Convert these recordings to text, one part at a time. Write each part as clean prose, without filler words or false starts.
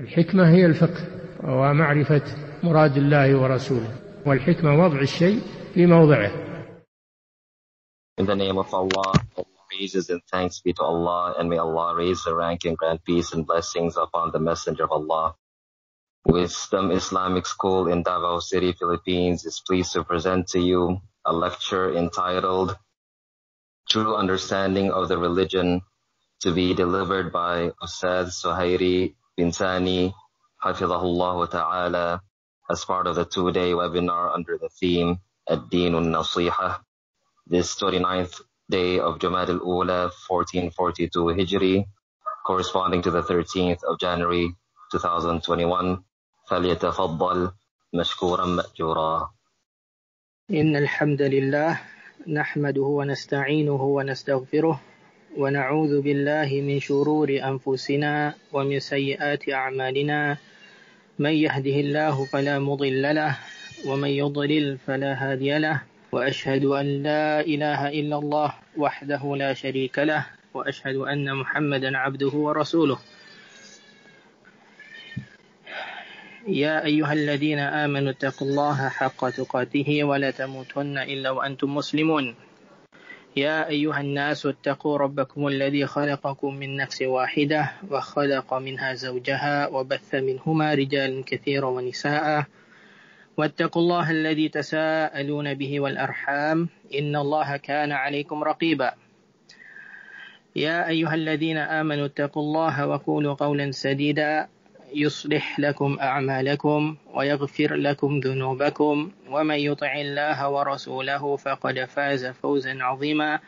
الحكمة هي الفقه ومعرفة مراد الله ورسوله، والحكمة وضع الشيء في موضعه. In the name of Allah, all praises and thanks be to Allah, and may Allah raise the rank and grant peace and blessings upon the Messenger of Allah. Wisdom Islamic School in Davao City, Philippines is pleased to present to you a lecture entitled True Understanding of the Religion, to be delivered by Ustādh Suhairi Bin Sani, Hafidhahullah Ta'ala, as part of the two-day webinar under the theme Ad-Deenun Nasiha. This 29th day of Jumadil Ulah, 1442 Hijri, corresponding to the 13th of January, 2021. فَلْيَتَفَضَّلْ مَشْكُورًا مَأْجُورًا. إن الحمد لله نحمده ونستعينه ونستغفره ونعوذ بالله من شرور أنفسنا ومن سيئات أعمالنا، من يهده الله فلا مضل له ومن يضلل فلا هادي له، وأشهد أن لا إله إلا الله وحده لا شريك له، وأشهد أن محمدا عبده ورسوله. يا أيها الذين آمنوا اتقوا الله حق تقاته ولا تموتن إلا وأنتم مسلمون. يا أيها الناس اتقوا ربكم الذي خلقكم من نفس واحدة وخلق منها زوجها وبث منهما رجالا كثيرا ونساء، واتقوا الله الذي تساءلون به والأرحام إن الله كان عليكم رقيبا. يا أيها الذين آمنوا اتقوا الله وقولوا قولا سديدا يصلح لكم أعمالكم ويغفر لكم ذنوبكم، ومن يطع الله ورسوله فقد فاز فوزا عظيما.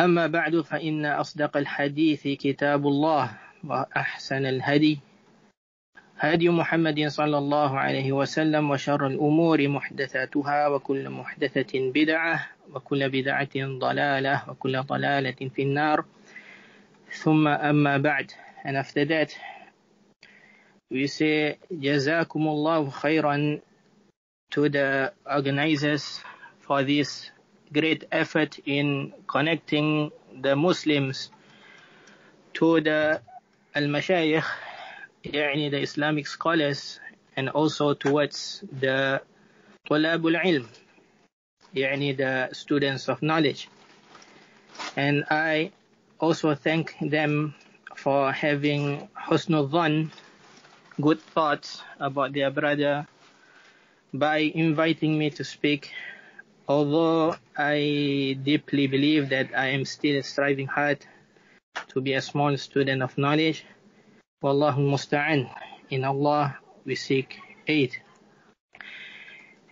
أما بعد، فإن أصدق الحديث كتاب الله، وأحسن الهدي هدي محمد صلى الله عليه وسلم، وشر الأمور محدثاتها، وكل محدثة بدعة، وكل بدعة ضلالة، وكل ضلالة في النار. ثم أما بعد. And after that, we say Jazakumullahu khairan to the organizers for this great effort in connecting the Muslims to the al-mashayikh, the Islamic scholars, and also towards the Tulabul Ilm, the students of knowledge. And I also thank them for having husnul dhan, good thoughts about their brother, by inviting me to speak, although I deeply believe that I am still striving hard to be a small student of knowledge. Wallahu musta'an, in Allah we seek aid.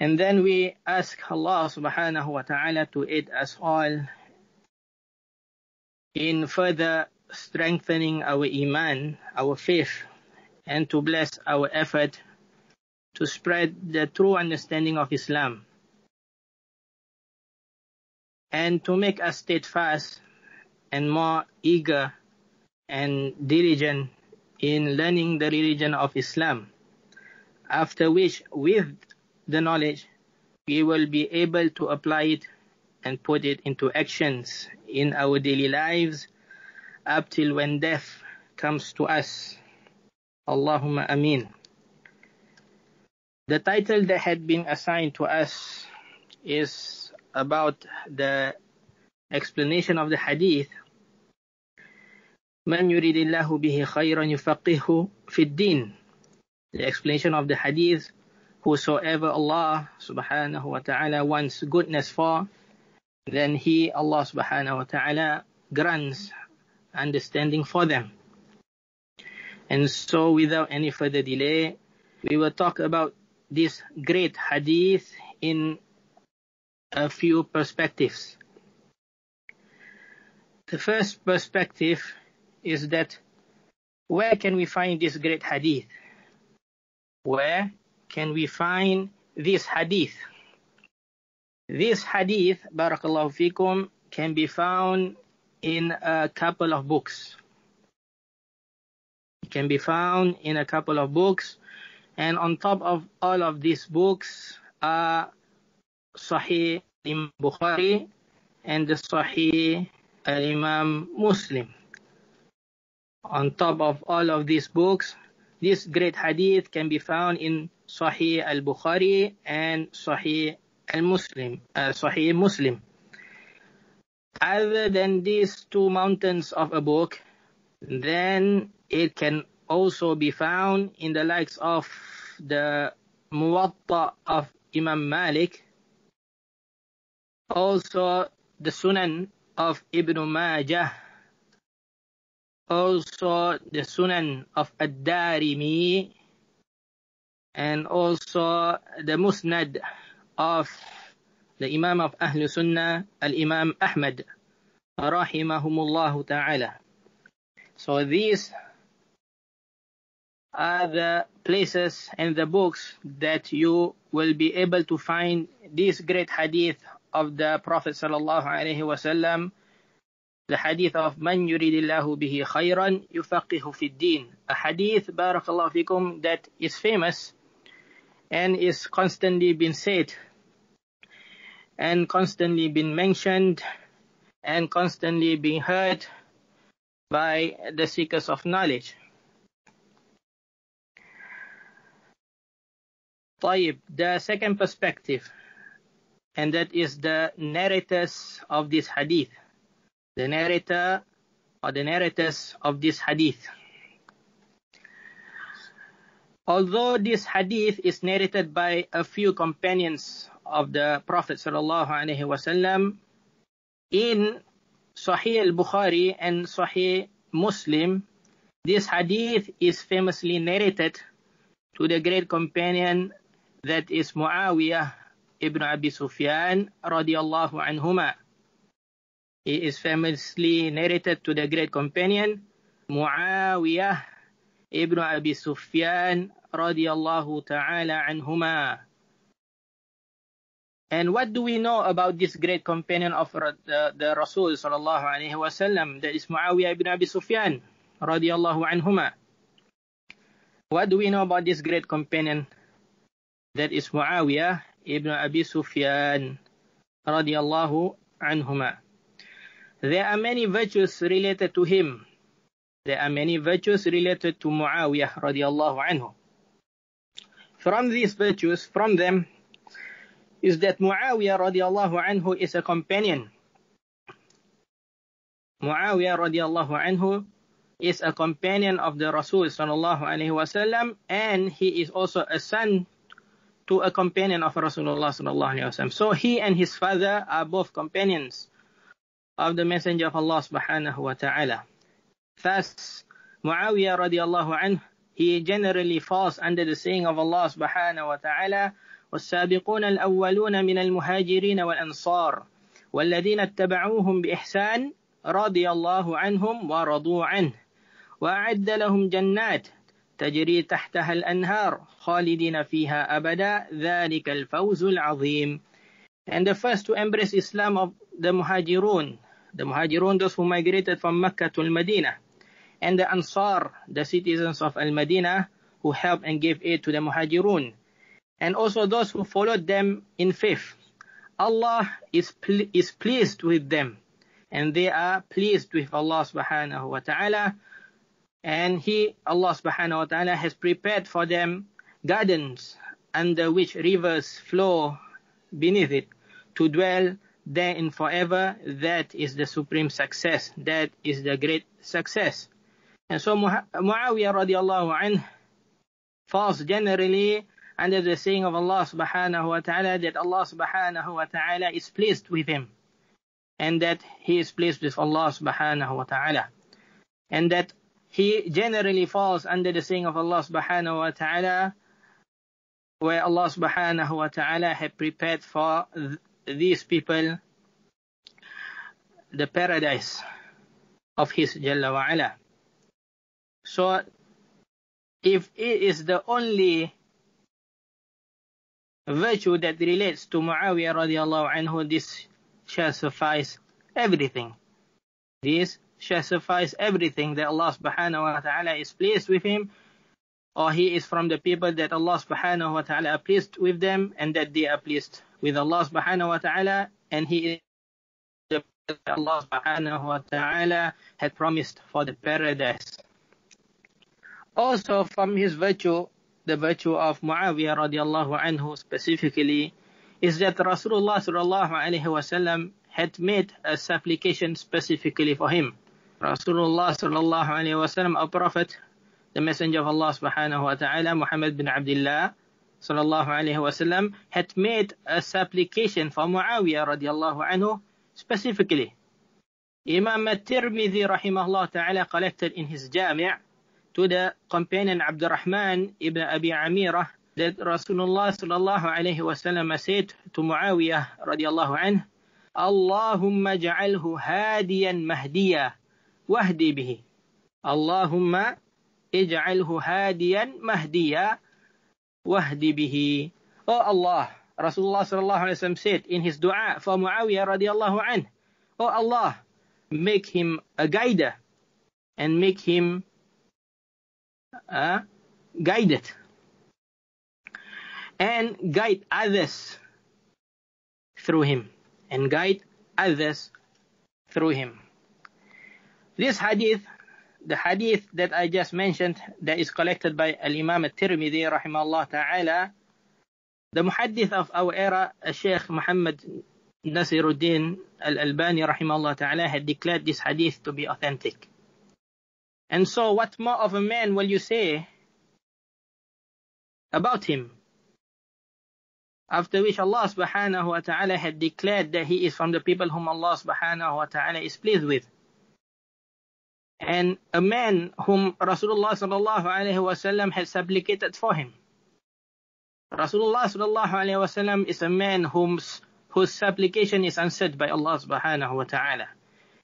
And then we ask Allah subhanahu wa ta'ala to aid us all in further strengthening our iman, our faith, and to bless our effort to spread the true understanding of Islam, and to make us steadfast and more eager and diligent in learning the religion of Islam, after which, with the knowledge, we will be able to apply it and put it into actions in our daily lives up till when death comes to us. Allahumma Ameen. The title that had been assigned to us is about the explanation of the hadith, Man yuridillahu bihi khayran yufaqihu fid din. The explanation of the hadith, whosoever Allah subhanahu wa ta'ala wants goodness for, then He, Allah subhanahu wa ta'ala, grants understanding for them. And so, without any further delay, we will talk about this great hadith in a few perspectives. The first perspective is that, where can we find this great hadith? Where can we find this hadith? This hadith, barakallahu fikum, can be found in a couple of books. Can be found in a couple of books, and on top of all of these books are Sahih al-Bukhari and the Sahih al-Imam Muslim. On top of all of these books This great hadith can be found in Sahih al-Bukhari and Sahih Muslim. Other than these two mountains of a book, then it can also be found in the likes of the Muwatta of Imam Malik, also the Sunan of Ibn Majah, also the Sunan of Ad-Darimi, and also the Musnad of the Imam of Ahlul Sunnah, Al-Imam Ahmad, rahimahumullahu ta'ala. So these are the places and the books that you will be able to find this great hadith of the Prophet sallallahu alaihi wasallam, the hadith of man yuridillahu bihi khayran yufaqihu fid din, a hadith, barakallahu fikum, that is famous and is constantly being said and constantly being mentioned and constantly being heard by the seekers of knowledge. Tayyib, the second perspective, and that is the narrators of this hadith. The narrator or the narrators of this hadith. Although this hadith is narrated by a few companions of the Prophet sallallahu alaihi wasallam, in Sahih al-Bukhari and Sahih Muslim, this hadith is famously narrated to the great companion that is Muawiyah ibn Abi Sufyan radiyallahu anhuma. He is famously narrated to the great companion Muawiyah ibn Abi Sufyan radiyallahu ta'ala anhuma. And what do we know about this great companion of the Rasul sallallahu alaihi wasallam, that is Muawiyah ibn Abi Sufyan radiyallahu anhuma? What do we know about this great companion, that is Muawiyah ibn Abi Sufyan radiyallahu anhuma? There are many virtues related to him. There are many virtues related to Muawiyah radiyallahu anhu. From these virtues, from them, is that Muawiyah radiyallahu anhu is a companion. Muawiyah radiyallahu anhu is a companion of the Rasul sallallahu alaihi wasallam, and he is also a son to a companion of Rasulullah sallallahu alaihi wasallam. So he and his father are both companions of the Messenger of Allah subhanahu wa ta'ala. Thus, Muawiyah radiyallahu anhu, he generally falls under the saying of Allah subhanahu wa ta'ala, والسابقون الأولون من المهاجرين والأنصار والذين اتبعوهم بإحسان رضي الله عنهم ورضوا عنه وأعد لهم جنات تجري تحتها الأنهار خالدين فيها أبدا ذلك الفوز العظيم. And the first to embrace Islam of the Muhajirun, those who migrated from Mecca to Al-Madinah, and the Ansar, the citizens of Al-Madinah, who helped and gave aid to the Muhajirun, and also those who followed them in faith. Allah is pleased with them, and they are pleased with Allah subhanahu wa ta'ala, and Allah subhanahu wa ta'ala has prepared for them gardens under which rivers flow beneath it, to dwell therein forever. That is the supreme success, that is the great success. And so Muawiyah radiallahu anhu falls generally under the saying of Allah subhanahu wa ta'ala, that Allah subhanahu wa ta'ala is pleased with him, and that he is pleased with Allah subhanahu wa ta'ala, and that he generally falls under the saying of Allah subhanahu wa ta'ala, where Allah subhanahu wa ta'ala had prepared for these people the paradise of his Jalla wa Ala. So if it is the only virtue that relates to Muawiyah radiyallahu anhu, this shall suffice everything. This shall suffice everything, that Allah subhanahu wa ta'ala is pleased with him, or he is from the people that Allah subhanahu wa ta'ala are pleased with them, and that they are pleased with Allah subhanahu wa ta'ala, and he is the people that Allah subhanahu wa ta'ala had promised for the paradise Also from his virtue, the virtue of Muawiyah radiallahu anhu specifically, is that Rasulullah sallallahu alaihi wasallam had made a supplication specifically for him. Rasulullah sallallahu alaihi wasallam, a prophet, the messenger of Allah subhanahu wa ta'ala, Muhammad bin Abdullah sallallahu alaihi wasallam, had made a supplication for Muawiyah radiallahu anhu specifically. Imam al-Tirmidhi rahimahullah ta'ala collected in his jami' to the companion Abdurrahman ibn Abi Amirah that Rasulullah sallallahu alaihi wasallam said to Muawiyah radiallahu anhu, Allahumma ja'alhu hadiyan mahdiya wahdi bihi. Allahumma ij'alhu hadiyan mahdiya wahdi bihi. Oh Allah, Rasulullah sallallahu alaihi wasallam said in his dua for Muawiyah radiallahu anhu, Oh Allah, make him a guider and make him guided and guide others through him and guide others through him. This hadith, the hadith that I just mentioned that is collected by Al-Imam Al-Tirmidhi rahimahullah ta'ala, the muhaddith of our era, Sheikh Muhammad Nasiruddin Al-Albani rahimahullah ta'ala, had declared this hadith to be authentic. And so what more of a man will you say about him? After which Allah subhanahu wa ta'ala had declared that he is from the people whom Allah subhanahu wa ta'ala is pleased with. And a man whom Rasulullah sallallahu alaihi wasallam had supplicated for him. Rasulullah sallallahu alaihi wasallam is a man whose supplication is answered by Allah subhanahu wa ta'ala.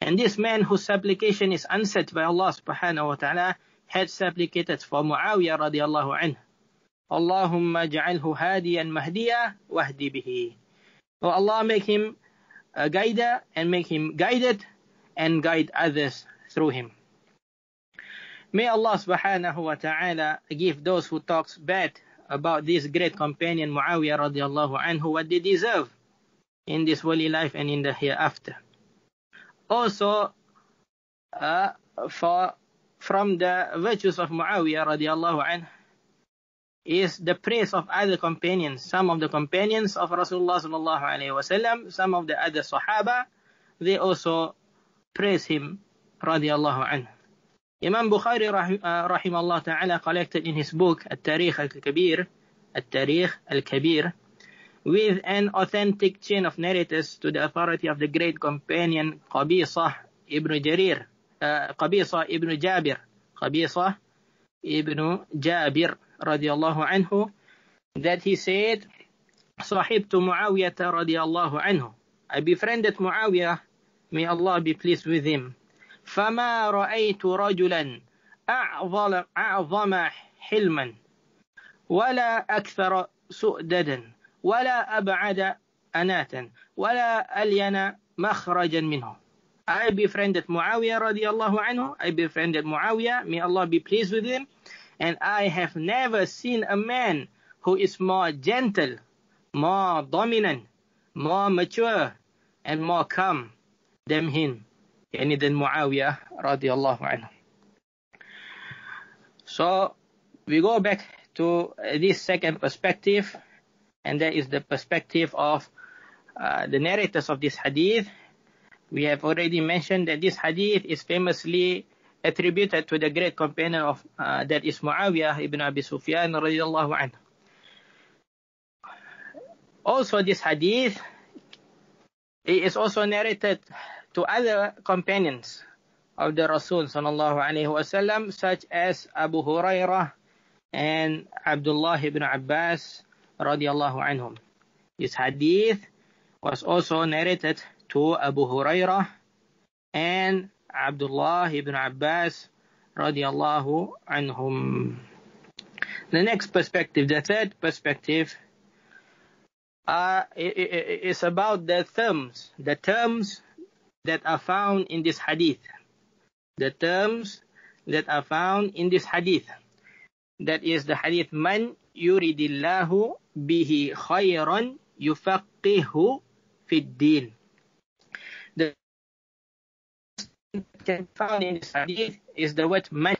And this man whose supplication is answered by Allah subhanahu wa ta'ala had supplicated for Muawiyah radiallahu anhu. Allahumma ja'alhu hadiyan mahdiya wahdi bihi. Oh Allah, make him a guider and make him guided and guide others through him. May Allah subhanahu wa ta'ala give those who talk bad about this great companion Muawiyah radiallahu anhu what they deserve in this worldly life and in the hereafter. Also, from the virtues of Muawiyah radiallahu anhu is the praise of other companions, some of the companions of Rasulullah sallallahu alaihi wasallam, some of the other Sahaba, they also praise him radiallahu anhu. Imam Bukhari rahimahullah ta'ala collected in his book Al-Tarikh al-Kabir with an authentic chain of narrators to the authority of the great companion Qabisa ibn Jabir radiallahu anhu, that he said, Sahibtu Muawiyah radiallahu anhu, I befriended Muawiyah, may Allah be pleased with him. فَمَا رَأَيْتُ رَجُلًا أَعْظَمَ حِلْمًا وَلَا أَكْثَرَ سُؤْدَدًا وَلَا أَبْعَدَ أَنَاتًا وَلَا أَلْيَنَ مَخْرَجًا مِنْهُ. I befriended Muawiyah radiallahu anhu, I befriended Muawiyah, may Allah be pleased with him, and I have never seen a man who is more gentle, more dominant, more mature, and more calm than him, yani than Muawiyah radiallahu anhu. So we go back to this second perspective, and that is the perspective of the narrators of this hadith. We have already mentioned that this hadith is famously attributed to the great companion of that is Muawiyah ibn Abi Sufyan radiyallahu anhu. Also, this hadith is also narrated to other companions of the Rasul sallallahu alaihi wasallam, such as Abu Hurairah and Abdullah ibn Abbas radiyallahu anhum. This hadith was also narrated to Abu Hurairah and Abdullah ibn Abbas radiallahu anhum. The next perspective, the third perspective, is about the terms that are found in this hadith. The terms that are found in this hadith. That is the hadith, Man yuridillahu bihi khayran yufaqihu fid din. Found in this hadith is the word man,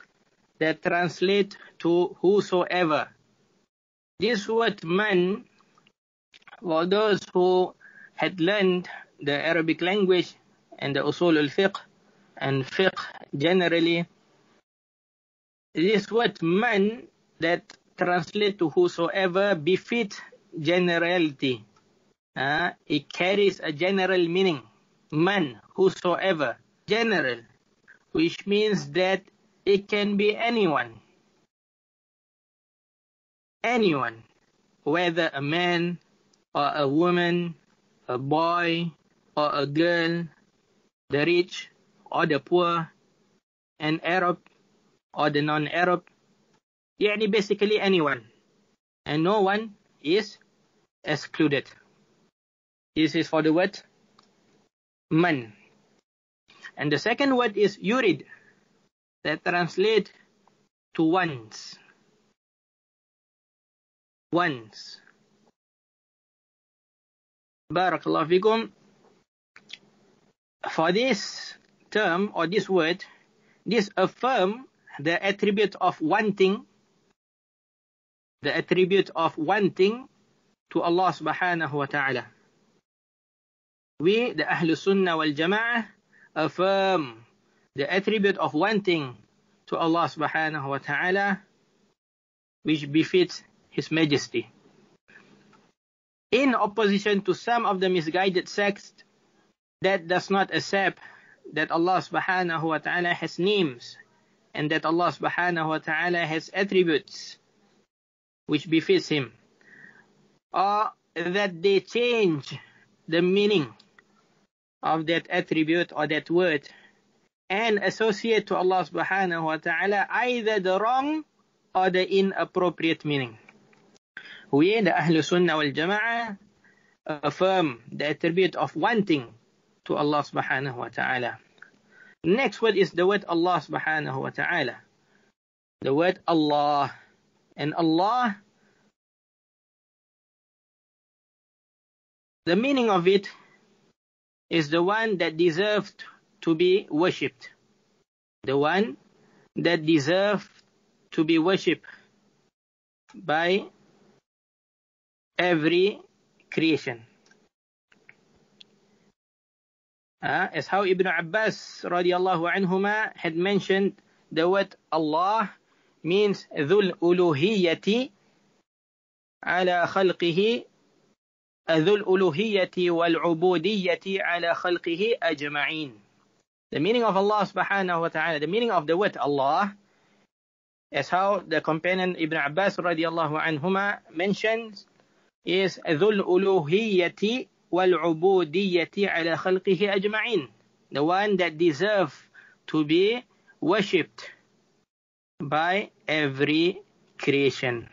that translate to whosoever. This word man, for those who had learned the Arabic language and the usul al-fiqh and fiqh generally, this word man that translates to whosoever befits generality. It carries a general meaning. Man, whosoever, general, which means that it can be anyone. Anyone, whether a man or a woman, a boy or a girl, the rich or the poor, an Arab or the non-Arab, yani basically anyone. And no one is excluded. This is for the word man. And the second word is yurid, that translates to ones. Ones. Barakallahu fikum. For this term or this word, this affirms the attribute of wanting, the attribute of wanting to Allah subhanahu wa ta'ala. We, the Ahlus Sunnah wal Jama'ah, affirm the attribute of wanting to Allah subhanahu wa ta'ala, which befits His Majesty. In opposition to some of the misguided sects that does not accept that Allah subhanahu wa ta'ala has names and that Allah subhanahu wa ta'ala has attributes which befits Him, or that they change the meaning of that attribute or that word and associate to Allah subhanahu wa ta'ala either the wrong or the inappropriate meaning. We, the Ahlus Sunnah wal Jama'ah, affirm the attribute of wanting to Allah subhanahu wa ta'ala. Next word is the word Allah subhanahu wa ta'ala. The word Allah. And Allah, the meaning of it is the one that deserved to be worshipped. The one that deserved to be worshipped by every creation. As how Ibn Abbas radiallahu anhuma had mentioned, the word Allah means dhul uluhiyati ala khalqihi. ذو الألوهية والعبودية على خلقه أجمعين. The meaning of Allah subhanahu wa ta'ala, the meaning of the word Allah, as how the companion Ibn Abbas radiallahu anhuma mentions, is ذو الألوهية والعبودية على خلقه أجمعين. The one that deserves to be worshipped by every creation.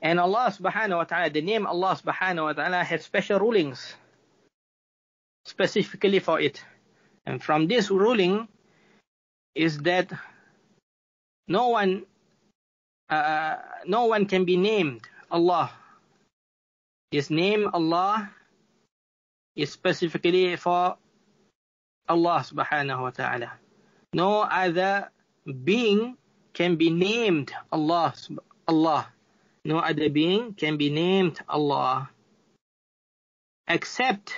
And Allah subhanahu wa ta'ala, the name Allah subhanahu wa ta'ala has special rulings specifically for it. And from this ruling is that no one can be named Allah. This name Allah is specifically for Allah subhanahu wa ta'ala. No other being can be named Allah. No other being can be named Allah except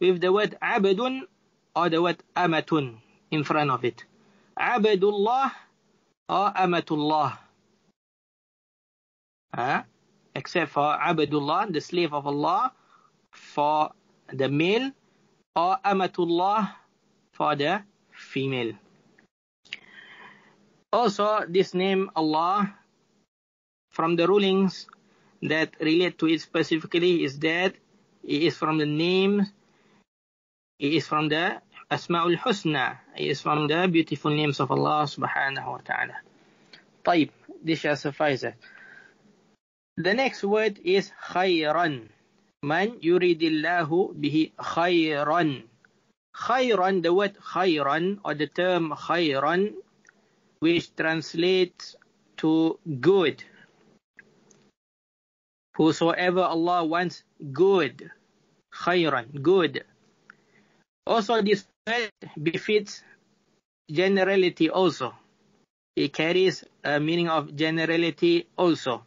with the word abdun or the word amatun in front of it. Abdullah or amatullah. Except for abdullah, the slave of Allah, for the male, or amatullah for the female. Also, this name Allah, from the rulings that relate to it specifically, is that it is from the name, it is from the Asma'ul Husna, it is from the beautiful names of Allah subhanahu wa ta'ala. Taib, this shall suffice. The next word is khayran. Man yuridillahu bihi khayran. Khayran, the word khayran or the term khayran, which translates to good. Whosoever Allah wants good, khayran, good. Also, this word befits generality also. it carries a meaning of generality also,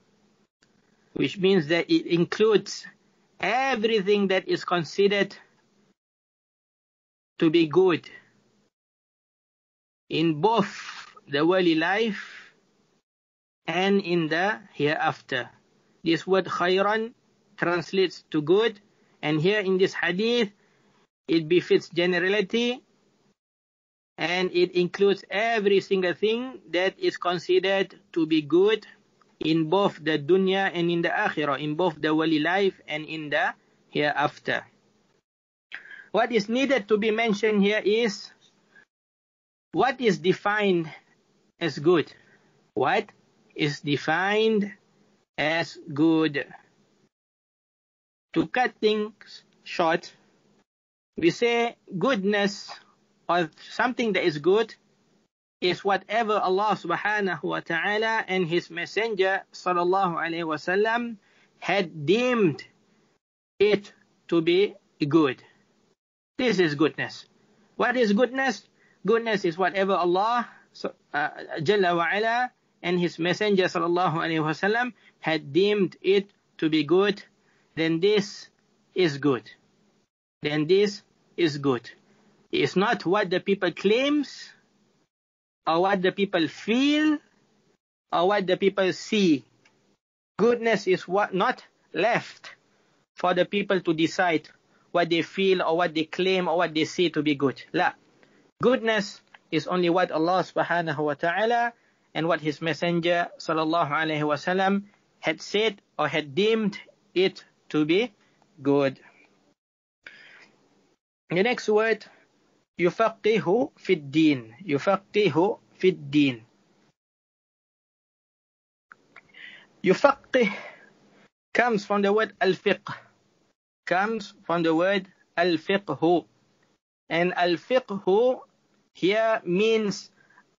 which means that it includes everything that is considered to be good in both the worldly life and in the hereafter. This word khayran translates to good, and here in this hadith it befits generality and it includes every single thing that is considered to be good in both the dunya and in the akhirah, in both the worldly life and in the hereafter. What is needed to be mentioned here is what is defined as good. What is defined as good? To cut things short, we say goodness or something that is good is whatever Allah subhanahu wa ta'ala and His Messenger sallallahu alayhi wa sallam had deemed it to be good. This is goodness. What is goodness? Goodness is whatever Allah Jalla wa Ala and His Messenger sallallahu alayhi wa sallam had deemed it to be good. Then this is good. Then this is good. It's not what the people claims, or what the people feel, or what the people see. Goodness is what not left for the people to decide what they feel, or what they claim, or what they see to be good. La. Goodness is only what Allah subhanahu wa ta'ala and what His Messenger sallallahu alayhi wa sallam had said or had deemed it to be good. The next word, yufaqihu fid din. Yufaqihu fid din. Yufaqih comes from the word al-fiqh. Comes from the word al-fiqhu. And al-fiqhu here means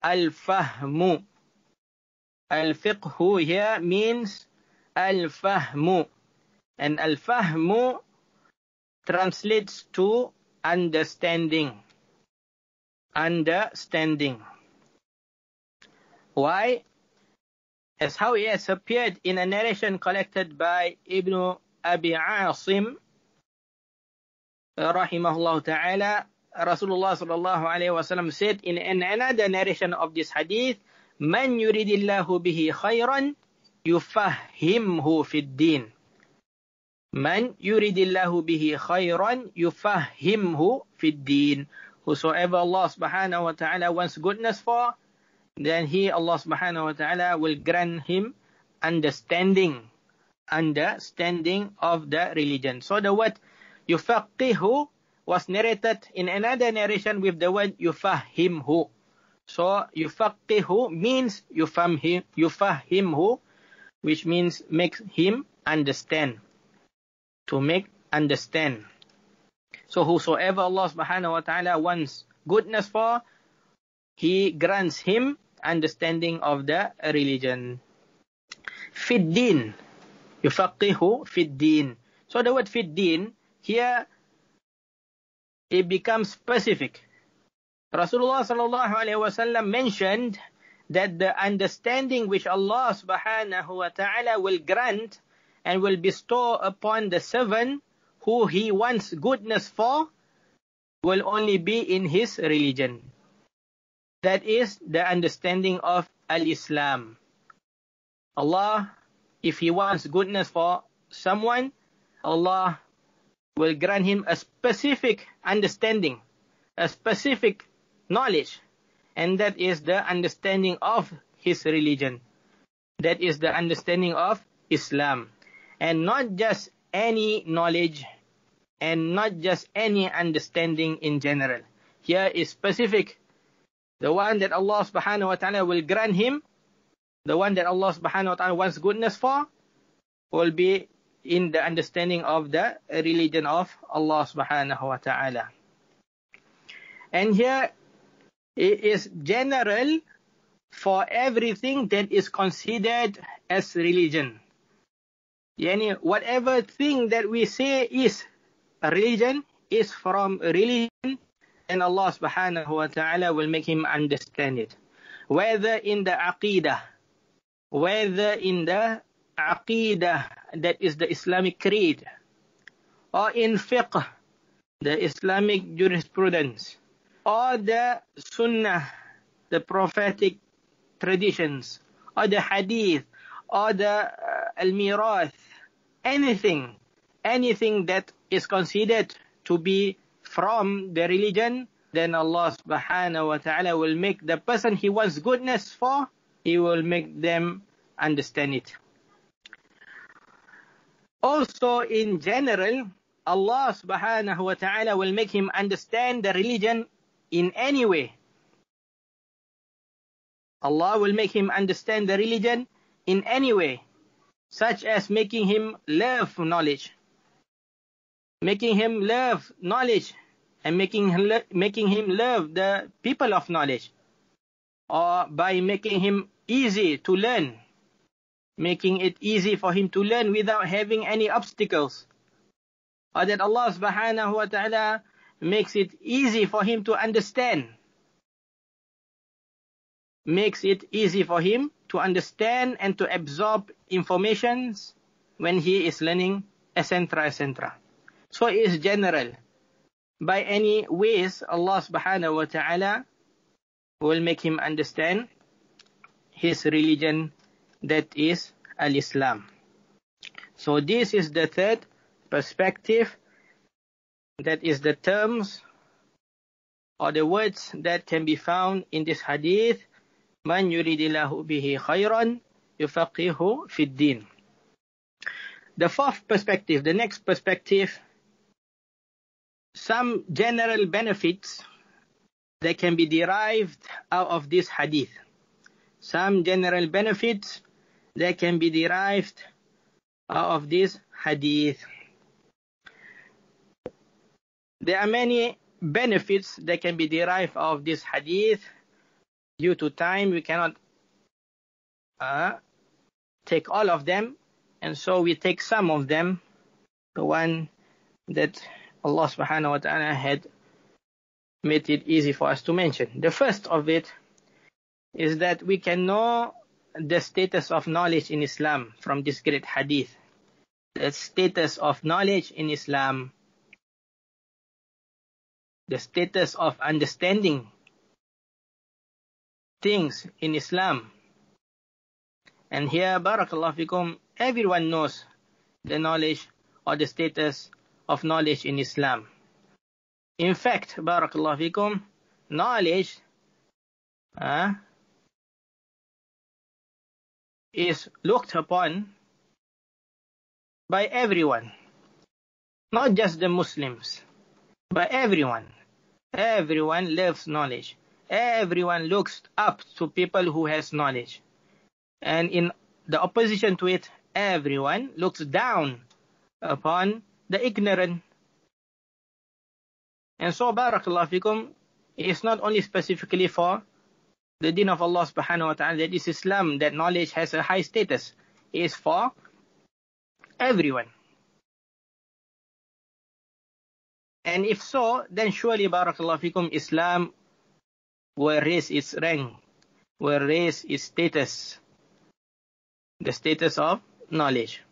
al-fahmu. Al-fiqhu here means al-fahmu. And al-fahmu translates to understanding. Understanding. Why? As how it has appeared in a narration collected by Ibn Abi Asim, rahimahullah ta'ala, Rasulullah sallallahu alayhi wa sallam said in another narration of this hadith, Man yuridillahu bihi khayran yufahhimhu fid din. Man yuridillahu bihi khayran yufahhimhu fid din. Whosoever Allah subhanahu wa ta'ala wants goodness for, then He, Allah subhanahu wa ta'ala, will grant him understanding. Understanding of the religion. So the word yufaqihu was narrated in another narration with the word yufahhimhu. So yufaqihu means yufahhimhu, which means makes him understand. To make understand. So whosoever Allah subhanahu wa ta'ala wants goodness for, He grants him understanding of the religion. Fiddin. Yufaqihu fiddin. So the word fiddin, here it becomes specific. Rasulullah sallallahu alaihi wasallam mentioned that the understanding which Allah subhanahu wa ta'ala will grant and will bestow upon the servant who He wants goodness for will only be in his religion. That is the understanding of al-Islam. Allah, if He wants goodness for someone, Allah will grant him a specific understanding, a specific knowledge, and that is the understanding of his religion. That is the understanding of Islam. And not just any knowledge, and not just any understanding in general. Here is specific. The one that Allah subhanahu wa ta'ala will grant him, the one that Allah subhanahu wa ta'ala wants goodness for, will be in the understanding of the religion of Allah subhanahu wa ta'ala. And here it is general for everything that is considered as religion. Yani whatever thing that we say is a religion is from religion, and Allah subhanahu wa ta'ala will make him understand it. whether in the aqidah, that is the Islamic creed, or in fiqh, the Islamic jurisprudence, or the sunnah, the prophetic traditions, or the hadith, or the al-mirath, anything that is considered to be from the religion, then Allah subhanahu wa ta'ala will make the person he wants goodness for, He will make them understand it. Also in general, Allah subhanahu wa ta'ala will make him understand the religion in any way. Allah will make him understand the religion in any way, such as making him love knowledge. Making him love knowledge and making him love the people of knowledge, or by making him easy to learn, making it easy for him to learn without having any obstacles, or that Allah subhanahu wa ta'ala makes it easy for him to understand, and to absorb informations when he is learning, etc. So it is general. By any ways, Allah subhanahu wa ta'ala will make him understand his religion, that is Al-Islam. So this is the third perspective, that is the terms or the words that can be found in this hadith. Man yuridillahu bihi khayran yufaqihu fid din. The fourth perspective, the next perspective, some general benefits that can be derived out of this hadith. There are many benefits that can be derived out of this hadith. Due to time, we cannot take all of them, and so we take some of them, the one that Allah subhanahu wa ta'ala had made it easy for us to mention. The first of it is that we can know the status of knowledge in Islam from this great hadith. The status of understanding things in Islam. And here, barakallahu fikum, everyone knows the knowledge or the status of knowledge in Islam. In fact, barakallahu fikum, knowledge is looked upon by everyone, not just the Muslims, but everyone. Everyone loves knowledge. Everyone looks up to people who has knowledge. And in the opposition to it, everyone looks down upon the ignorant. And so, barakallahu fikum, it's not only specifically for the deen of Allah subhanahu wa ta'ala, that is Islam, that knowledge has a high status. It is for everyone. And if so, then surely, barakallahu fikum, Islam will raise its rank, will raise its status, the status of knowledge.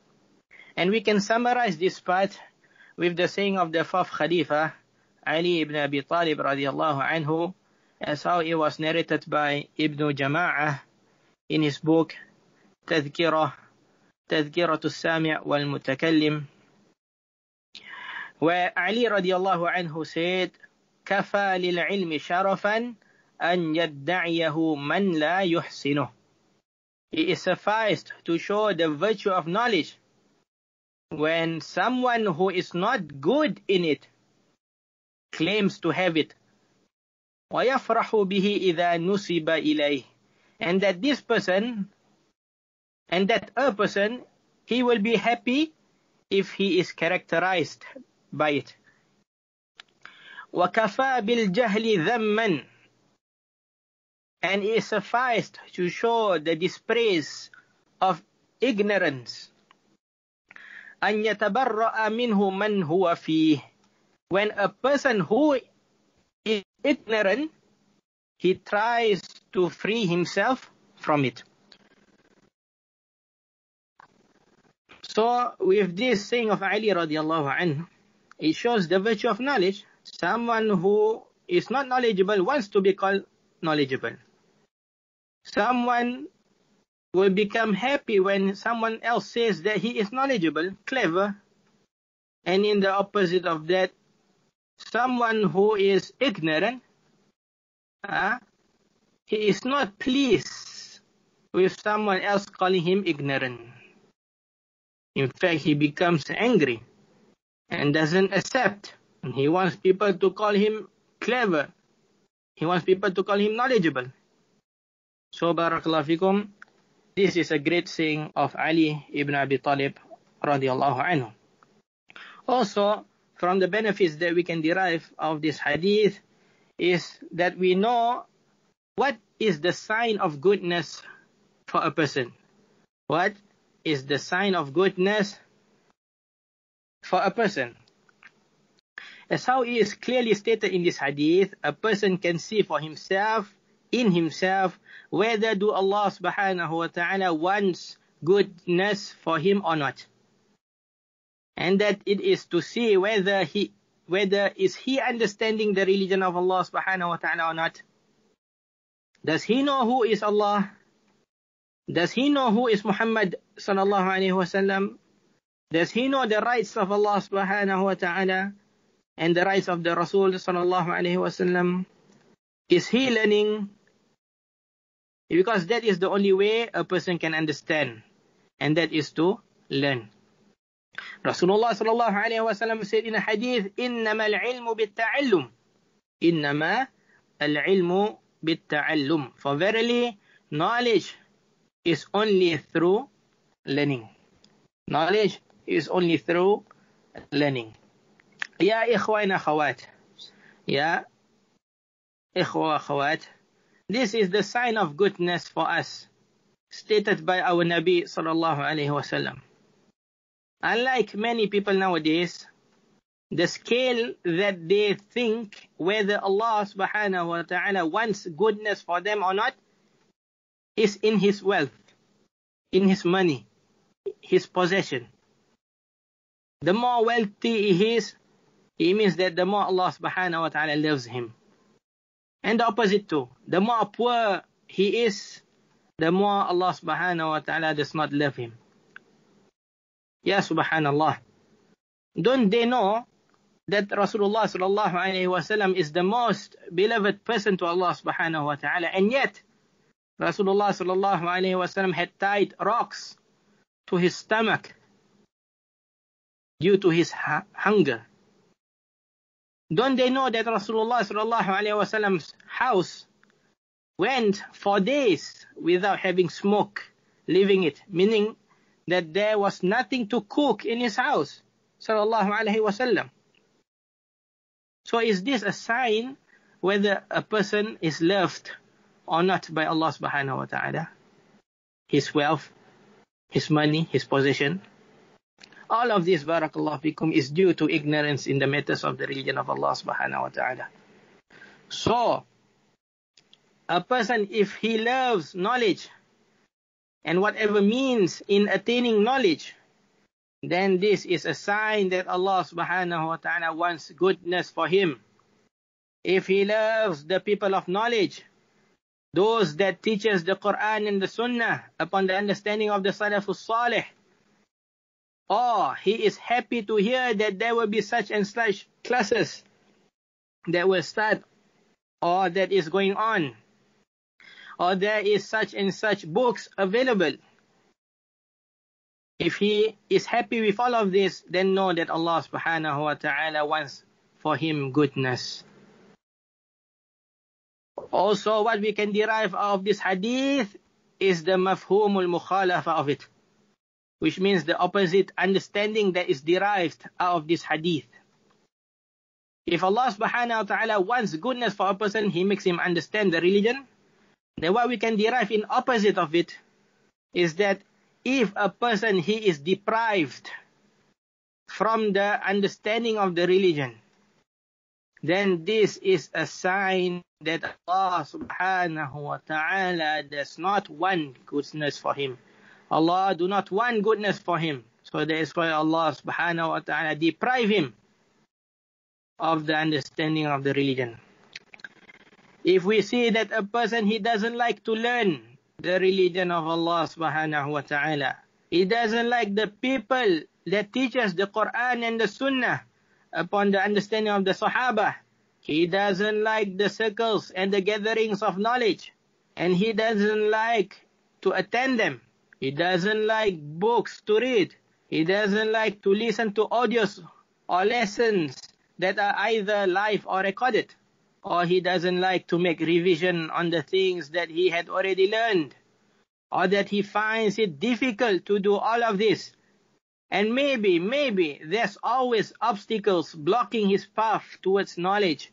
And we can summarize this part with the saying of the fourth Khalifa, Ali ibn Abi Talib radiyallahu anhu, as how it was narrated by Ibn Jama'ah in his book Tadhkiratu Sami' wal Mutakallim, where Ali radiyallahu anhu said, "Kafa lil ilmi sharafan an yadda'iyahu man la yuhsinuh." It is sufficed to show the virtue of knowledge when someone who is not good in it claims to have it. وَيَفْرَحُ بِهِ إِذَا نُسِبَ إِلَيْهِ. And that this person, and that a person, he will be happy if he is characterized by it. وَكَفَى بِالْجَهْلِ ذَمًّا. And it sufficed to show the dispraise of ignorance. أَنْ يَتَبَرَّأَ مِنْهُ مَنْ هُوَ فِيهِ. When a person who is ignorant, he tries to free himself from it. So with this saying of Ali radiallahu anhu, it shows the virtue of knowledge. Someone who is not knowledgeable wants to be called knowledgeable. Someone will become happy when someone else says that he is knowledgeable, clever. And in the opposite of that, someone who is ignorant, he is not pleased with someone else calling him ignorant. In fact, he becomes angry and doesn't accept. And he wants people to call him clever. He wants people to call him knowledgeable. So, barakallahu fikum, this is a great saying of Ali ibn Abi Talib radiallahu anhu. Also, from the benefits that we can derive of this hadith is that we know what is the sign of goodness for a person. What is the sign of goodness for a person? As how it is clearly stated in this hadith, a person can see for himself, in himself, whether do Allah subhanahu wa ta'ala wants goodness for him or not. And that it is to see whether he is understanding the religion of Allah subhanahu wa ta'ala or not. Does he know who is Allah? Does he know who is Muhammad sallallahu alaihi wasallam? Does he know the rights of Allah subhanahu wa ta'ala and the rights of the Rasul sallallahu alaihi wasallam? Is he learning? Because that is the only way a person can understand, and that is to learn. Rasulullah sallallahu alaihi wasallam said in a hadith, "Innama al-ilmu bit-ta'allum." Innama al-ilmu bit-ta'allum. For verily, knowledge is only through learning. Knowledge is only through learning. Ya ikhwana khawat. Ya ikhwa khawat. This is the sign of goodness for us, stated by our Nabi sallallahu alaihi wasallam. Unlike many people nowadays, the scale that they think whether Allah subhanahu wa ta'ala wants goodness for them or not is in his wealth, in his money, his possession. The more wealthy he is, it means that the more Allah subhanahu wa ta'ala loves him. And the opposite too. The more poor he is, the more Allah subhanahu wa ta'ala does not love him. Ya subhanallah. Don't they know that Rasulullah sallallahu alaihi wasallam is the most beloved person to Allah subhanahu wa ta'ala? And yet, Rasulullah sallallahu alaihi wasallam had tied rocks to his stomach due to his hunger. Don't they know that Rasulullah sallallahu alaihi wasallam's house went for days without having smoke, leaving it, meaning that there was nothing to cook in his house, sallallahu alaihi wasallam. So is this a sign whether a person is loved or not by Allah subhanahu wa ta'ala? His wealth, his money, his possession. All of this, barakallahu fikum, is due to ignorance in the matters of the religion of Allah subhanahu wa ta'ala. So, a person, if he loves knowledge, and whatever means in attaining knowledge, then this is a sign that Allah subhanahu wa ta'ala wants goodness for him. If he loves the people of knowledge, those that teaches the Quran and the Sunnah upon the understanding of the Salafus Salih, or he is happy to hear that there will be such and such classes that will start or that is going on, or there is such and such books available. If he is happy with all of this, then know that Allah subhanahu wa ta'ala wants for him goodness. Also, what we can derive of this hadith is the mafhumul mukhalafa of it, which means the opposite understanding that is derived out of this hadith. If Allah subhanahu wa ta'ala wants goodness for a person, he makes him understand the religion. Then what we can derive in opposite of it is that if a person, he is deprived from the understanding of the religion, then this is a sign that Allah subhanahu wa ta'ala does not want goodness for him. Allah do not want goodness for him. So that is why Allah subhanahu wa ta'ala deprive him of the understanding of the religion. If we see that a person, he doesn't like to learn the religion of Allah subhanahu wa ta'ala, he doesn't like the people that teach us the Quran and the Sunnah upon the understanding of the Sahaba, he doesn't like the circles and the gatherings of knowledge, and he doesn't like to attend them, he doesn't like books to read, he doesn't like to listen to audios or lessons that are either live or recorded, or he doesn't like to make revision on the things that he had already learned, or that he finds it difficult to do all of this. And maybe there's always obstacles blocking his path towards knowledge,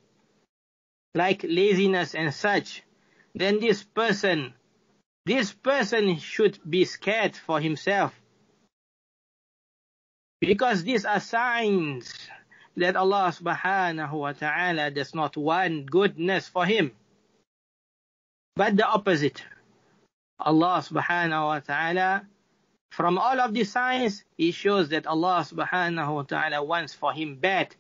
like laziness and such. Then this person should be scared for himself, because these are signs that Allah subhanahu wa ta'ala does not want goodness for him. But the opposite, Allah subhanahu wa ta'ala, from all of these signs, it shows that Allah subhanahu wa ta'ala wants for him bad.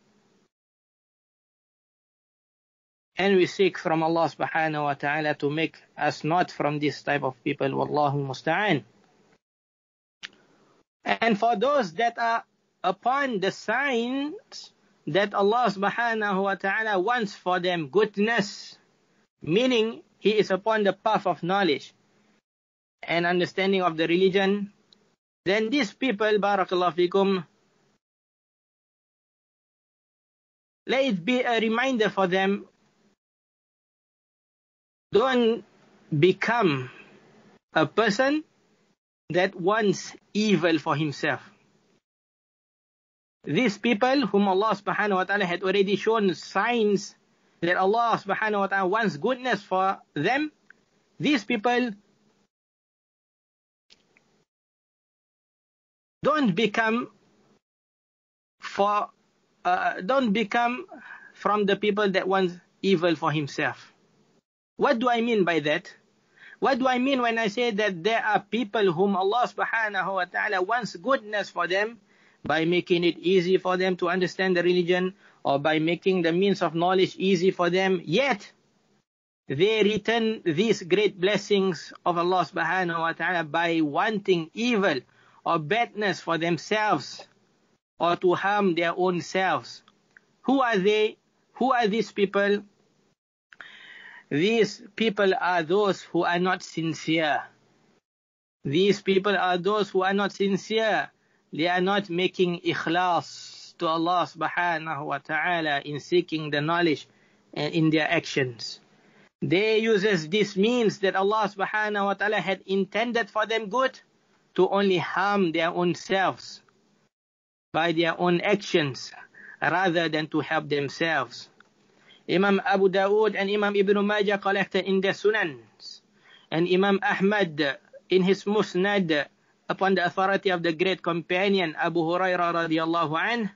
And we seek from Allah subhanahu wa ta'ala to make us not from this type of people. Wallahu musta'an. And for those that are upon the signs that Allah subhanahu wa ta'ala wants for them goodness, meaning he is upon the path of knowledge and understanding of the religion, then these people, barakallahu fikum, let it be a reminder for them, don't become a person that wants evil for himself. These people whom Allah subhanahu wa ta'ala had already shown signs that Allah subhanahu wa ta'ala wants goodness for them, these people don't become from the people that wants evil for himself. What do I mean by that? What do I mean when I say that there are people whom Allah subhanahu wa ta'ala wants goodness for them by making it easy for them to understand the religion, or by making the means of knowledge easy for them, yet they return these great blessings of Allah subhanahu wa ta'ala by wanting evil or badness for themselves, or to harm their own selves. Who are they? Who are these people? These people are those who are not sincere. These people are those who are not sincere. They are not making ikhlaas to Allah subhanahu wa ta'ala in seeking the knowledge and in their actions. They use these means that Allah subhanahu wa ta'ala had intended for them good to only harm their own selves by their own actions rather than to help themselves. Imam Abu Dawud and Imam Ibn Majah collected in their Sunans, and Imam Ahmad in his Musnad upon the authority of the great companion Abu Hurairah radiyallahu anhu,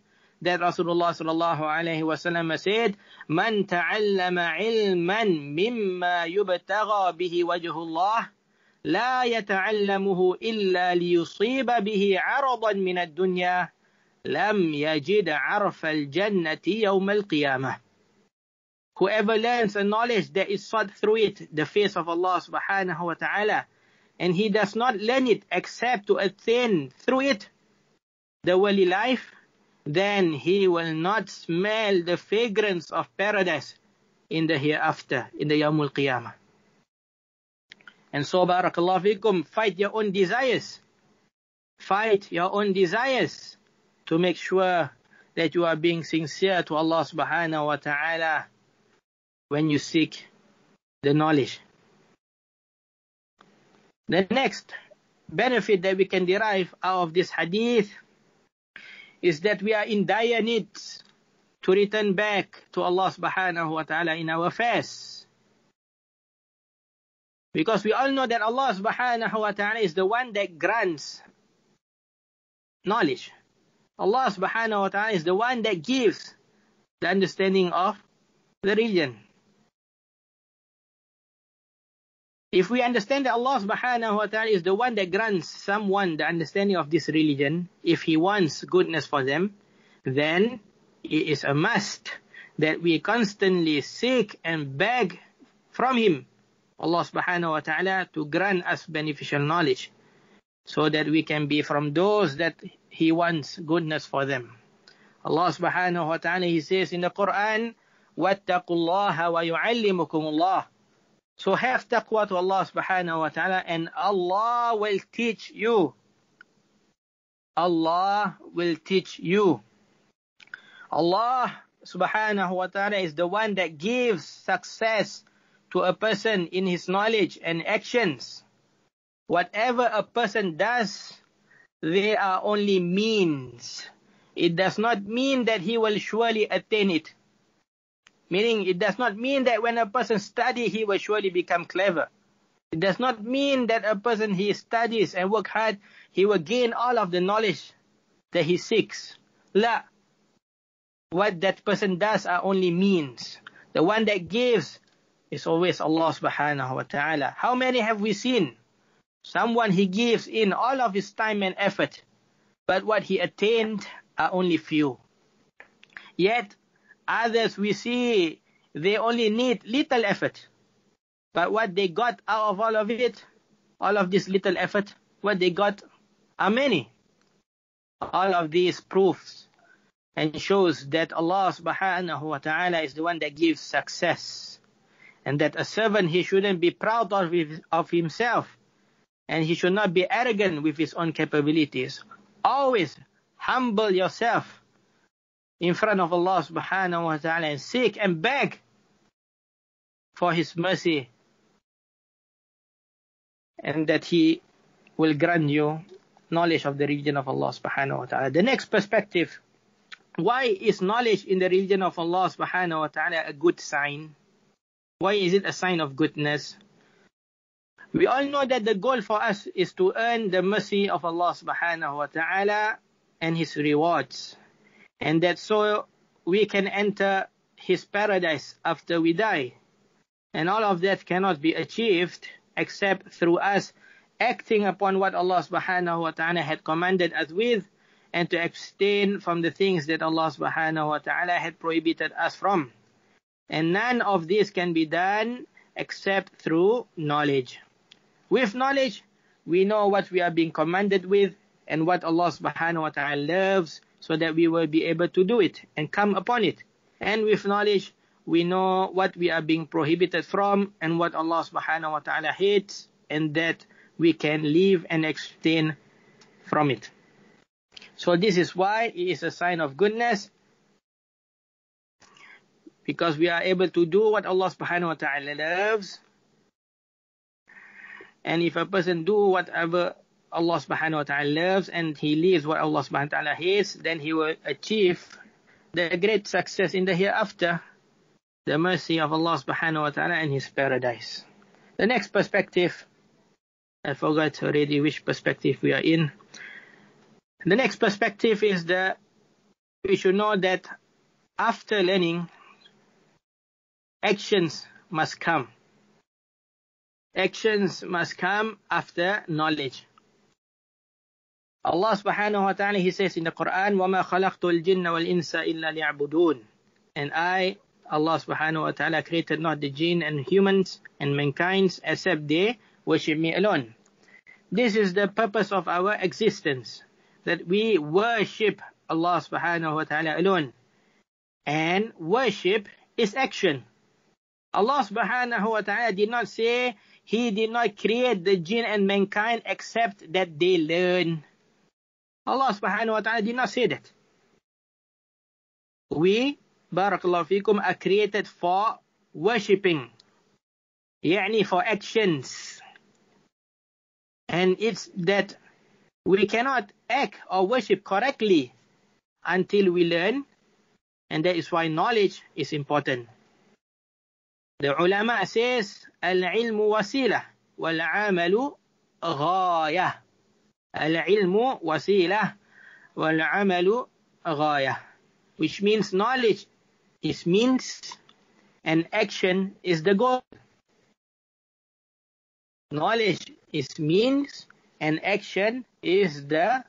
that Rasulullah sallallahu alayhi wa sallam said, "Man ta'allama ilman mimma yubtagha bihi wajhullah, لا يتعلمه إلا ليصيب به عرضا من الدنيا لم يجد عرف الجنة يوم القيامة." Whoever learns a knowledge that is sought through it, the face of Allah subhanahu wa ta'ala, and he does not learn it except to attain through it the worldly life, then he will not smell the fragrance of paradise in the hereafter, in the Yawmul Qiyamah. And so, barakallahu fikum, fight your own desires. Fight your own desires to make sure that you are being sincere to Allah subhanahu wa ta'ala when you seek the knowledge. The next benefit that we can derive out of this hadith is that we are in dire need to return back to Allah subhanahu wa ta'ala in our affairs. Because we all know that Allah subhanahu wa ta'ala is the one that grants knowledge. Allah subhanahu wa ta'ala is the one that gives the understanding of the religion. If we understand that Allah subhanahu wa ta'ala is the one that grants someone the understanding of this religion, if He wants goodness for them, then it is a must that we constantly seek and beg from Him, Allah subhanahu wa ta'ala, to grant us beneficial knowledge, so that we can be from those that He wants goodness for them. Allah subhanahu wa ta'ala, He says in the Quran, وَاتَّقُوا اللَّهَ وَيُعَلِّمُكُمُ اللَّهُ. So have taqwa to Allah subhanahu wa ta'ala, and Allah will teach you. Allah will teach you. Allah subhanahu wa ta'ala is the one that gives success to a person in his knowledge and actions. Whatever a person does, they are only means. It does not mean that he will surely attain it. Meaning, it does not mean that when a person studies, he will surely become clever. It does not mean that a person he studies and work hard, he will gain all of the knowledge that he seeks. La. What that person does are only means. The one that gives is always Allah subhanahu wa ta'ala. How many have we seen? Someone he gives in all of his time and effort, but what he attained are only few. Yet, others we see, they only need little effort. But what they got out of all of it, all of this little effort, what they got are many. All of these proofs and shows that Allah subhanahu wa ta'ala is the one that gives success. And that a servant, he shouldn't be proud of himself. And he should not be arrogant with his own capabilities. Always humble yourself in front of Allah subhanahu wa ta'ala and seek and beg for His mercy, and that He will grant you knowledge of the religion of Allah subhanahu wa ta'ala. The next perspective, why is knowledge in the religion of Allah subhanahu wa ta'ala a good sign? Why is it a sign of goodness? We all know that the goal for us is to earn the mercy of Allah subhanahu wa ta'ala and His rewards. And that so we can enter His paradise after we die. And all of that cannot be achieved except through us acting upon what Allah subhanahu wa ta'ala had commanded us with, and to abstain from the things that Allah subhanahu wa ta'ala had prohibited us from. And none of this can be done except through knowledge. With knowledge, we know what we are being commanded with and what Allah subhanahu wa ta'ala loves, so that we will be able to do it and come upon it. And with knowledge, we know what we are being prohibited from and what Allah subhanahu wa ta'ala hates, and that we can leave and abstain from it. So this is why it is a sign of goodness, because we are able to do what Allah subhanahu wa ta'ala loves. And if a person do whatever Allah subhanahu wa ta'ala loves and he leaves what Allah subhanahu wa ta'ala hates, then he will achieve the great success in the hereafter, the mercy of Allah subhanahu wa ta'ala and His paradise. The next perspective, I forgot already which perspective we are in. The next perspective is that we should know that after learning, actions must come. Actions must come after knowledge. Allah subhanahu wa ta'ala, He says in the Quran, وَمَا خَلَقْتُ الْجِنَّ وَالْإِنسَ إِلَّا لِيَعْبُدُونَ. And I, Allah subhanahu wa ta'ala, created not the jinn and humans and mankind except they worship Me alone. This is the purpose of our existence, that we worship Allah subhanahu wa ta'ala alone. And worship is action. Allah subhanahu wa ta'ala did not say He did not create the jinn and mankind except that they learn. Allah subhanahu wa ta'ala did not say that. We, barakallahu fikum, are created for worshipping. Yani for actions. And it's that we cannot act or worship correctly until we learn. And that is why knowledge is important. The ulama says, Al-ilmu wasila, wal-amalu ghayah. Al-ilmu wasilah wal-amalu ghayah. Which means knowledge is means and action is the goal. Knowledge is means and action is the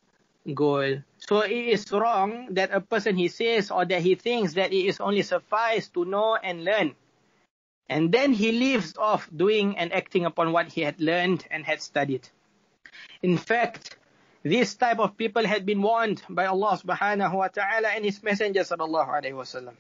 goal. So it is wrong that a person he says or that he thinks that it is only suffice to know and learn. And then he leaves off doing and acting upon what he had learned and had studied. In fact, this type of people had been warned by Allah subhanahu wa ta'ala and His Messenger sallallahu alayhi wa sallam.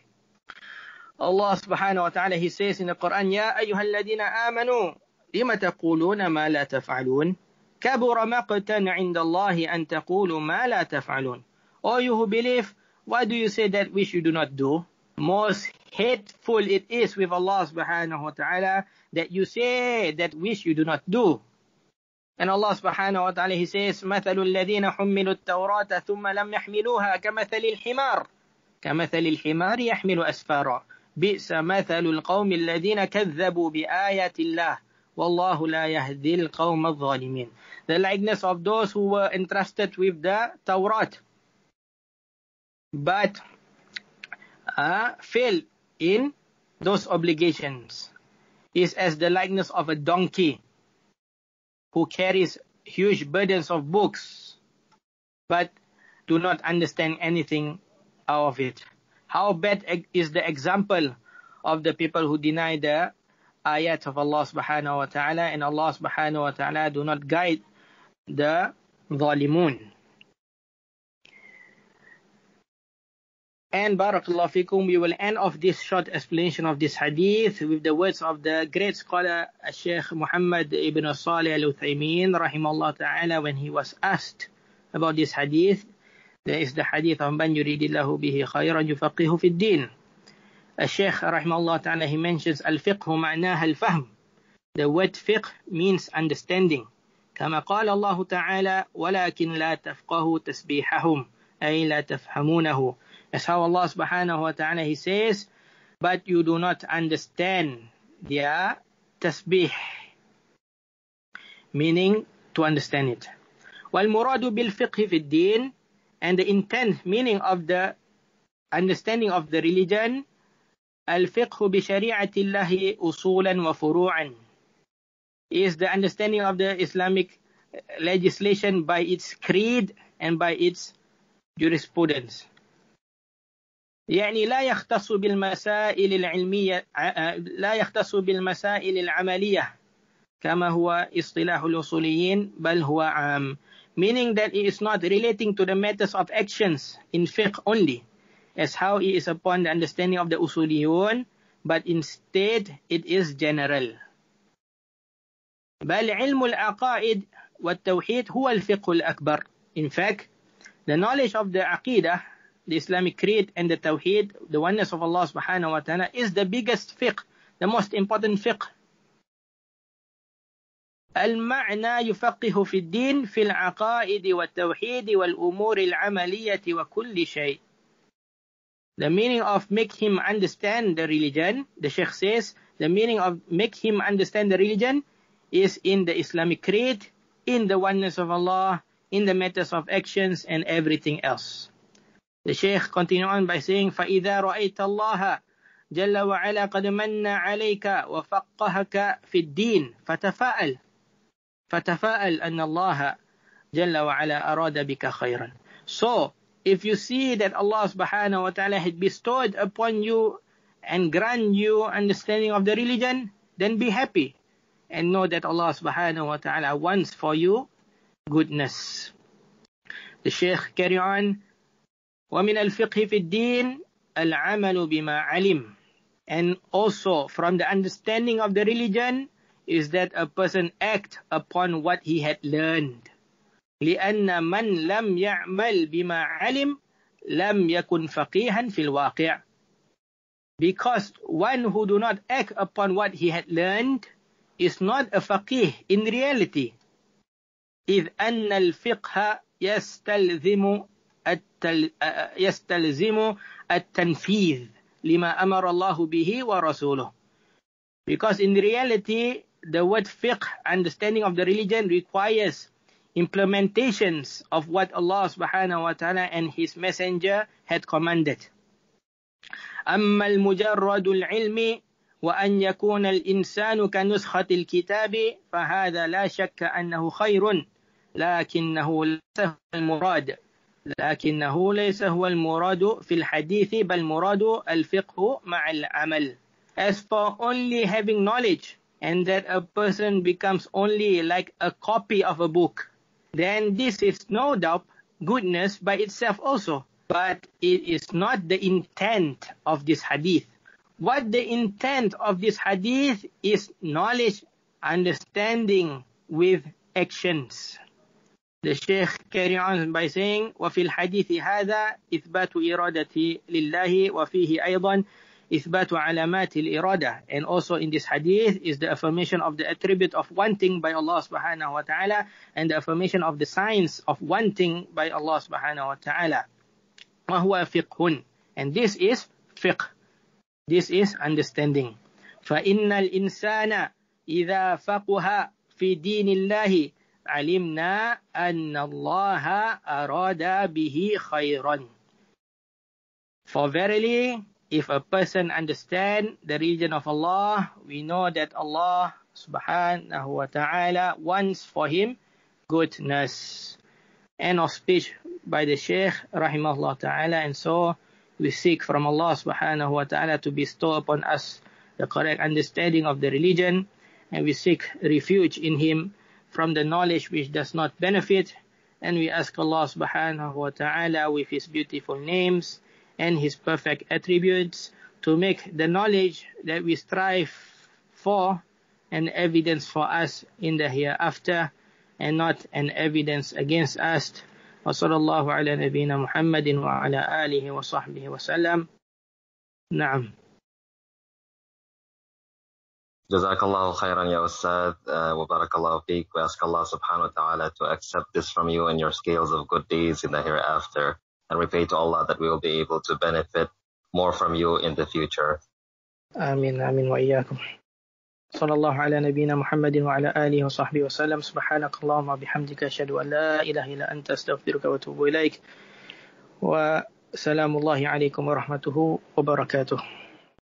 Allah subhanahu wa ta'ala, He says in the Quran, Ya ayyuhal ladina amanu, lima taquluna ma la taf'alun. Kabura maqtan 'inda Allahi an taqulu ma la taf'alun. O you who believe, why do you say that which you do not do? Most hateful it is with Allah subhanahu wa ta'ala that you say that which you do not do. And Allah subhanahu wa ta'ala, He says, مَثَلُ الَّذِينَ حُمِّلُوا التَّوْرَاةَ ثُمَّ لَمْ يَحْمِلُوهَا كَمَثَلِ الْحِمَارِ يَحْمِلُ أَسْفَارًا بِئْسَ مَثَلُ الْقَوْمِ الَّذِينَ كَذَّبُوا بِآيَاتِ اللَّهِ وَاللَّهُ لَا يَهْدِي الْقَوْمَ الظَّالِمِينَ. The likeness of those who were entrusted with the Torah but failed in those obligations is as the likeness of a donkey who carries huge burdens of books, but do not understand anything out of it. How bad is the example of the people who deny the ayat of Allah subhanahu wa ta'ala, and Allah subhanahu wa ta'ala do not guide the zalimun. And barakallahu fikum, we will end off this short explanation of this hadith with the words of the great scholar Sheikh Muhammad Ibn Al-Salih Al-Uthaymin rahimahullah ta'ala when he was asked about this hadith. There is the hadith of man yuridillahu bihi khayran yufaqihu fi ad-din. Sheikh rahimahullah ta'ala, he mentions al-fiqhu ma'naha al-fahm. The word fiqh means understanding. Kama qala Allah ta'ala walakin la tafqahu tasbihahum ay la tafhamunahu. That's how Allah subhanahu wa ta'ala, He says, but you do not understand their tasbih, meaning to understand it. وَالْمُرَادُ بِالْفِقْهِ فِي الدِّينِ, and the intent, meaning of the understanding of the religion, الْفِقْهُ بِشَرِيعَةِ اللَّهِ أُصُولًا وَفُرُوعًا, is the understanding of the Islamic legislation by its creed and by its jurisprudence. يعني لا يختص بالمسائل العملية كما هو اصطلاح الأصوليين بل هو عام, meaning that it is not relating to the matters of actions in fiqh only as how it is upon the understanding of the usuliyun, but instead it is general. بل علم العقائد والتوحيد هو الفقه الأكبر. In fact, the knowledge of the aqidah, the Islamic creed and the Tawheed, the oneness of Allah subhanahu wa ta'ala, is the biggest fiqh, the most important fiqh. Al-ma'na yufaqihu fi ad-din fil aqaid wa at-tawhid wal umur al-amaliyyah wa kulli shay. The meaning of make him understand the religion, the Sheikh says, the meaning of make him understand the religion is in the Islamic creed, in the oneness of Allah, in the matters of actions and everything else. The Shaykh continues on by saying, فَإِذَا رَأَيْتَ اللَّهَ جَلَّ وَعَلَىٰ قَدْ مَنَّ عَلَيْكَ وَفَقَّهَكَ فِي الدِّينِ فَتَفَاءَلْ أَنَّ اللَّهَ جَلَّ وَعَلَىٰ أَرَادَ بِكَ خَيْرًا. So, if you see that Allah subhanahu wa ta'ala had bestowed upon you and grant you understanding of the religion, then be happy and know that Allah subhanahu wa ta'ala wants for you goodness. The Shaykh carry on, وَمِنَ الْفِقْهِ فِي الدِّينِ الْعَمَلُ بِمَا عَلِمْ. And also from the understanding of the religion is that a person act upon what he had learned. لِأَنَّ مَنْ لَمْ يَعْمَلْ بِمَا عَلِمْ لَمْ يَكُنْ فَقِيهًا فِي الْوَاقِعِ. Because one who do not act upon what he had learned is not a faqih in reality. إِذْ أَنَّ الْفِقْهَ يستلزم التنفيذ لما أمر الله به ورسوله. Because in reality, the word fiqh, understanding of the religion, requires implementations of what Allah subhanahu wa ta'ala and His Messenger had commanded. أما المجرد العلم وأن يكون الإنسان كنسخة الكتاب فهذا لا شك أنه خير لكنه ليس هو المراد في الحديث بل مراد الفقه مع العمل. As for only having knowledge and that a person becomes only like a copy of a book, then this is no doubt goodness by itself also, but it is not the intent of this hadith. What the intent of this hadith is knowledge, understanding with actions. The Sheikh carry on by saying, وَفِي الْحَدِيثِ هَذَا إِثْبَاتُ إِرَادَةِ لِلَّهِ وَفِيهِ أَيْضًا إِثْبَاتُ عَلَمَاتِ الْإِرَادَةِ. And also in this hadith is the affirmation of the attribute of one thing by Allah subhanahu wa ta'ala, and the affirmation of the signs of one thing by Allah subhanahu wa ta'ala. وَهُوَ فِقْهٌ. And this is fiqh. This is understanding. فَإِنَّ الْإِنسَانَ إِذَا فَقُهَ فِي دِينِ اللَّهِ عَلِمْنَا أَنَّ اللَّهَ أَرَادَ بِهِ خَيْرًا. For verily, if a person understand the religion of Allah, we know that Allah subhanahu wa ta'ala wants for him goodness. End of speech by the Shaykh rahimahullah ta'ala. And so we seek from Allah subhanahu wa ta'ala to bestow upon us the correct understanding of the religion, and we seek refuge in Him from the knowledge which does not benefit, and we ask Allah subhanahu wa ta'ala with His beautiful names and His perfect attributes to make the knowledge that we strive for an evidence for us in the hereafter and not an evidence against us. وصلى الله على نبينا محمد وعلى آله وصحبه وسلم. نعم. جزاك الله خيرا يا أستاذ وبارك الله فيك. We ask Allah subhanahu wa ta'ala to accept this from you and your scales of good deeds in the hereafter, and we pray to Allah that we will be able to benefit more from you in the future. آمين آمين وإياكم. صلى الله على نبينا محمد وعلى آله وصحبه وسلم. سبحانك اللهم وبحمدك أشهد أن لا إله إلا أنت أستغفرك وأتوب إليك. وسلام الله عليكم ورحمته وبركاته.